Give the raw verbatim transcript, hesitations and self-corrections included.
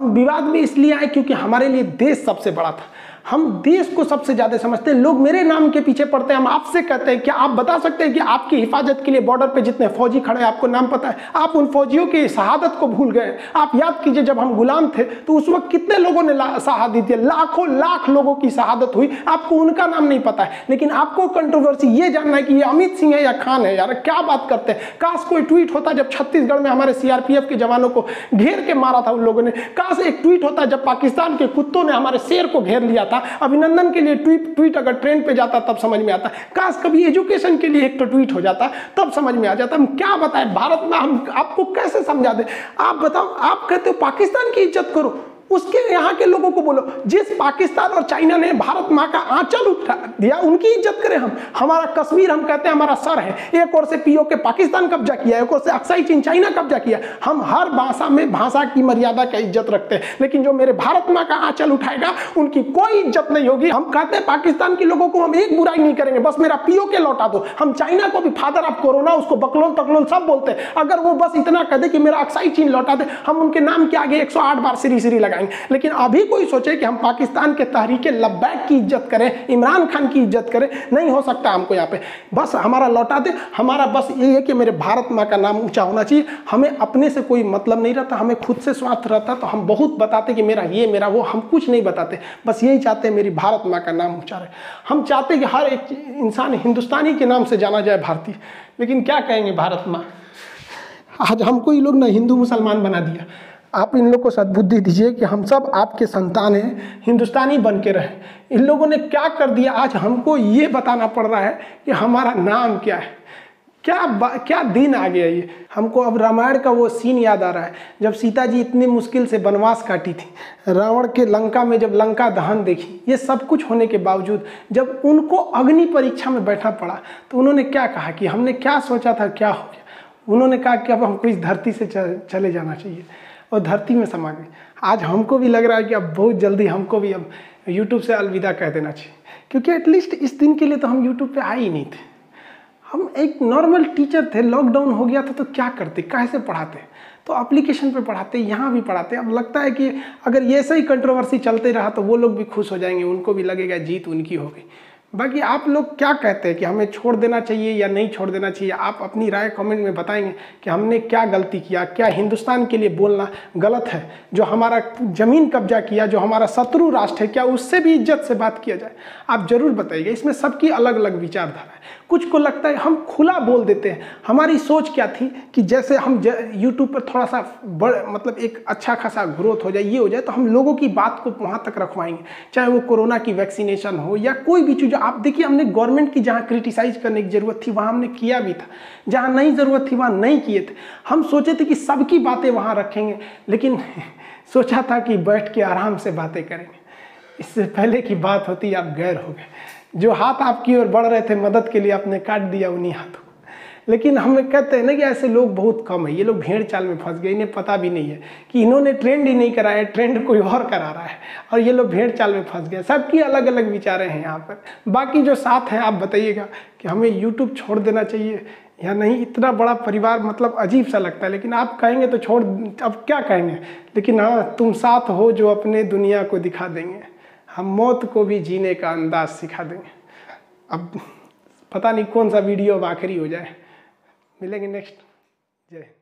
हम विवाद में इसलिए आए क्योंकि हमारे लिए देश सबसे बड़ा था। हम देश को सबसे ज़्यादा समझते हैं। लोग मेरे नाम के पीछे पड़ते हैं। हम आपसे कहते हैं, क्या आप बता सकते हैं कि आपकी हिफाजत के लिए बॉर्डर पे जितने फौजी खड़े हैं, आपको नाम पता है? आप उन फौजियों की शहादत को भूल गए। आप याद कीजिए, जब हम गुलाम थे तो उस वक्त कितने लोगों ने शहादत दी, लाखों लाख लोगों की शहादत हुई। आपको उनका नाम नहीं पता है, लेकिन आपको कंट्रोवर्सी ये जानना है कि ये अमित सिंह है या खान है। यार क्या बात करते हैं। काश कोई ट्वीट होता जब छत्तीसगढ़ में हमारे सीआरपीएफ के जवानों को घेर के मारा था उन लोगों ने। काश एक ट्वीट होता जब पाकिस्तान के कुत्तों ने हमारे शेर को घेर लिया था। अभिनंदन के लिए ट्वीट ट्वीट अगर ट्रेंड पे जाता तब समझ में आता। काश कभी एजुकेशन के लिए एक तो ट्वीट हो जाता तब समझ में आ जाता। हम क्या बताएं भारत में, हम आपको कैसे समझा दें? आप बताओ, आप कहते हो पाकिस्तान की इज्जत करो, उसके यहाँ के लोगों को बोलो जिस पाकिस्तान और चाइना ने भारत माँ का आंचल उठा दिया उनकी इज्जत करें। हम हमारा कश्मीर, हम कहते हैं हमारा सर है। एक और से पीओ के पाकिस्तान कब्जा किया, एक और से अक्साई चीन चाइना कब्जा किया। हम हर भाषा में भाषा की मर्यादा का इज्जत रखते हैं, लेकिन जो मेरे भारत माँ का आंचल उठाएगा उनकी कोई इज्जत नहीं होगी। हम कहते हैं पाकिस्तान के लोगों को हम एक बुराई नहीं करेंगे, बस मेरा पीओ के लौटा दो। हम चाइना को भी फादर ऑफ कोरोना, उसको बकलोन तकलोन सब बोलते हैं। अगर वो बस इतना कह दे कि मेरा अक्साई चीन लौटा दे, हम उनके नाम के आगे एक सौ आठ बार सीरी सीरी लगाए। लेकिन अभी कोई सोचे कि हम पाकिस्तान के तहरीक-ए-लब्बैक की इज्जत करें, इमरान खान की इज्जत करें, नहीं हो सकता। हमको यहाँ पे बस हमारा लौटा दे। हमारा बस ये है कि मेरे भारत माँ का नाम ऊंचा होना चाहिए। हमें अपने से कोई मतलब नहीं रहता, हमें खुद से स्वार्थ रहता। तो हम बहुत बताते कि मेरा ये मेरा वो, हम कुछ नहीं बताते। बस यही चाहते हैं, मेरी भारत माँ का नाम ऊंचा रहे। हम चाहते कि हर एक इंसान हिंदुस्तानी के नाम से जाना जाए, भारतीय। लेकिन क्या कहेंगे भारत माँ, आज हमको ये लोग ना हिंदू मुसलमान बना दिया। आप इन लोग को सद्बुद्धि दीजिए कि हम सब आपके संतान हैं, हिंदुस्तानी बन के रहें। इन लोगों ने क्या कर दिया, आज हमको ये बताना पड़ रहा है कि हमारा नाम क्या है। क्या क्या दिन आ गया ये। हमको अब रामायण का वो सीन याद आ रहा है जब सीता जी इतनी मुश्किल से वनवास काटी थी, रावण के लंका में जब लंका दहन देखी। ये सब कुछ होने के बावजूद जब उनको अग्नि परीक्षा में बैठना पड़ा तो उन्होंने क्या कहा कि हमने क्या सोचा था क्या हो गया। उन्होंने कहा कि अब हमको इस धरती से चले जाना चाहिए और धरती में समा गई। आज हमको भी लग रहा है कि अब बहुत जल्दी हमको भी अब YouTube से अलविदा कह देना चाहिए, क्योंकि एटलीस्ट इस दिन के लिए तो हम YouTube पे आए ही नहीं थे। हम एक नॉर्मल टीचर थे, लॉकडाउन हो गया था तो क्या करते, कैसे पढ़ाते, तो एप्लीकेशन पे पढ़ाते, यहाँ भी पढ़ाते। अब लगता है कि अगर ये सही कंट्रोवर्सी चलते रहा तो वो लोग भी खुश हो जाएंगे, उनको भी लगेगा जीत उनकी हो गई। बाकी आप लोग क्या कहते हैं कि हमें छोड़ देना चाहिए या नहीं छोड़ देना चाहिए, आप अपनी राय कमेंट में बताएंगे कि हमने क्या गलती किया। क्या हिंदुस्तान के लिए बोलना गलत है? जो हमारा ज़मीन कब्जा किया, जो हमारा शत्रु राष्ट्र है, क्या उससे भी इज्जत से बात किया जाए? आप ज़रूर बताइएगा। इसमें सबकी अलग अलग विचारधारा है। कुछ को लगता है हम खुला बोल देते हैं। हमारी सोच क्या थी कि जैसे हम यूट्यूब पर थोड़ा सा बड़ मतलब एक अच्छा खासा ग्रोथ हो जाए, ये हो जाए तो हम लोगों की बात को वहाँ तक रखवाएंगे, चाहे वो कोरोना की वैक्सीनेशन हो या कोई भी चीज़। आप देखिए, हमने गवर्नमेंट की जहाँ क्रिटिसाइज करने की ज़रूरत थी वहाँ हमने किया भी था, जहाँ नहीं ज़रूरत थी वहाँ नहीं किए थे। हम सोचे थे कि सबकी बातें वहाँ रखेंगे, लेकिन सोचा था कि बैठ के आराम से बातें करेंगे। इससे पहले की बात होती आप गैर हो गए। जो हाथ आपकी ओर बढ़ रहे थे मदद के लिए आपने काट दिया उन्हीं हाथों। लेकिन हमें कहते हैं ना कि ऐसे लोग बहुत कम है, ये लोग भेड़ चाल में फंस गए। इन्हें पता भी नहीं है कि इन्होंने ट्रेंड ही नहीं कराया, ट्रेंड कोई और करा रहा है और ये लोग भेड़ चाल में फंस गए। सबकी अलग अलग विचारें हैं यहाँ पर। बाकी जो साथ हैं आप बताइएगा कि हमें यूट्यूब छोड़ देना चाहिए या नहीं। इतना बड़ा परिवार मतलब अजीब सा लगता है, लेकिन आप कहेंगे तो छोड़, अब क्या कहेंगे। लेकिन हाँ, तुम साथ हो जो अपने दुनिया को दिखा देंगे, हम मौत को भी जीने का अंदाज़ सिखा देंगे। अब पता नहीं कौन सा वीडियो अब आखिरी हो जाए। मिलेंगे नेक्स्ट। जय।